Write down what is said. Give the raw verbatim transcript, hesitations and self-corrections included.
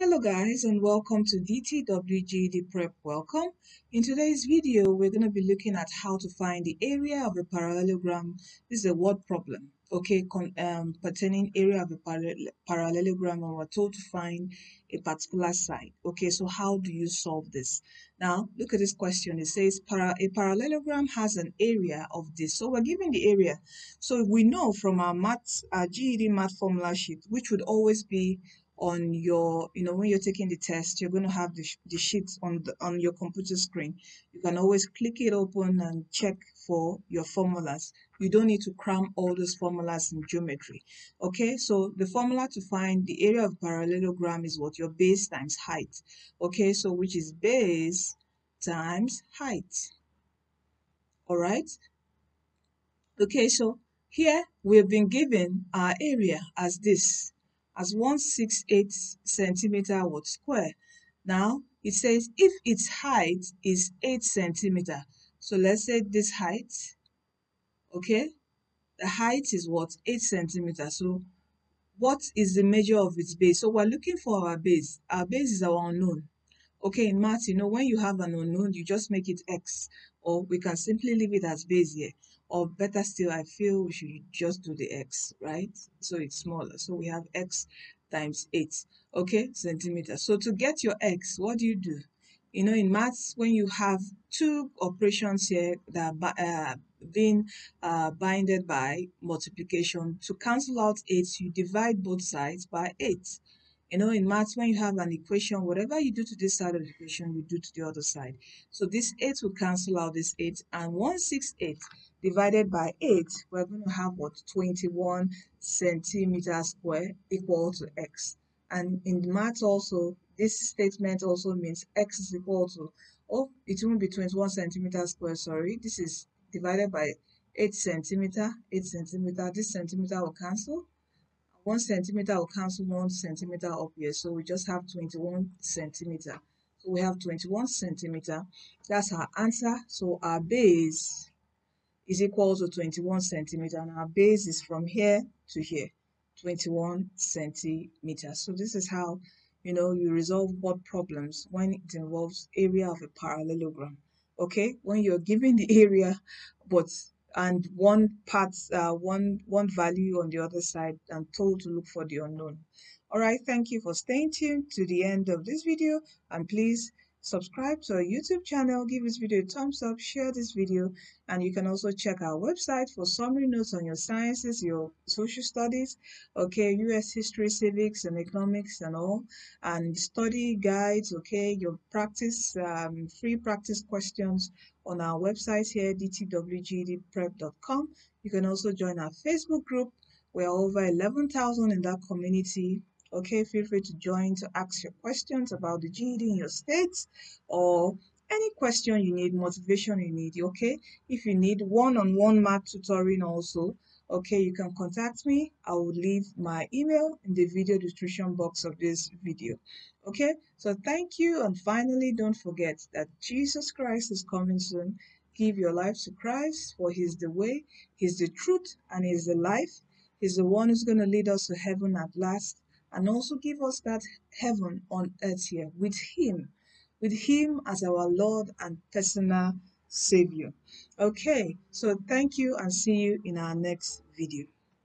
Hello guys, and welcome to D T W G E D prep. Welcome. In today's video, we're going to be looking at how to find the area of a parallelogram. This is a word problem, okay, con um, pertaining area of a parallel parallelogram, and we're told to find a particular side. Okay, so how do you solve this? Now, look at this question. It says para a parallelogram has an area of this. So we're given the area. So we know from our maths, our G E D math formula sheet, which would always be on your, you know, when you're taking the test, you're going to have the, the sheets on the, on your computer screen. You can always click it open and check for your formulas. You don't need to cram all those formulas in geometry. Okay, so the formula to find the area of parallelogram is what? Your base times height. Okay, so which is base times height. All right. Okay, so here we've been given our area as this. As one hundred sixty-eight centimeter what square. Now it says if its height is eight centimeter. So let's say this height, okay, the height is what, eight centimeter. So what is the measure of its base? So we're looking for our base. Our base is our unknown. Okay, in math, you know, when you have an unknown, you just make it x, or we can simply leave it as base here. Or better still, I feel we should just do the x, right? So it's smaller. So we have x times eight, okay, centimeters. So to get your x, what do you do? You know, in maths, when you have two operations here that are uh, being uh, binded by multiplication, to cancel out eight, you divide both sides by eight. You know, in maths, when you have an equation, whatever you do to this side of the equation, you do to the other side. So this eight will cancel out this eight. And one hundred sixty-eight divided by eight, we're going to have, what, twenty-one centimeters square equal to x. And in maths also, this statement also means x is equal to, oh, it won't be twenty-one centimeters square, sorry. This is divided by eight centimeter, eight centimeter. This centimeter will cancel. One centimeter will cancel one centimeter up here, so we just have twenty-one centimeter. So we have twenty-one centimeter. That's our answer. So our base is equal to twenty-one centimeter, and our base is from here to here, twenty-one centimeters. So this is how, you know, you resolve word problems when it involves area of a parallelogram. Okay, when you're given the area, but and one part, uh, one one value on the other side, and told to look for the unknown. All right, thank you for staying tuned to the end of this video, and please subscribe to our YouTube channel, give this video a thumbs up, share this video, and you can also check our website for summary notes on your sciences, your social studies, okay, U S history, civics, and economics, and all, and study guides, okay, your practice, um, free practice questions on our website here, D T W G E D prep dot com. You can also join our Facebook group. We're over eleven thousand in that community. Okay, feel free to join to ask your questions about the G E D in your states, or any question you need, motivation you need, okay? If you need one-on-one math tutoring also, okay, you can contact me. I will leave my email in the video description box of this video, okay? So thank you, and finally, don't forget that Jesus Christ is coming soon. Give your life to Christ, for He's the way, He's the truth, and He's the life. He's the one who's going to lead us to heaven at last. And also give us that heaven on earth here with Him, with Him as our Lord and personal Savior. Okay, so thank you, and see you in our next video.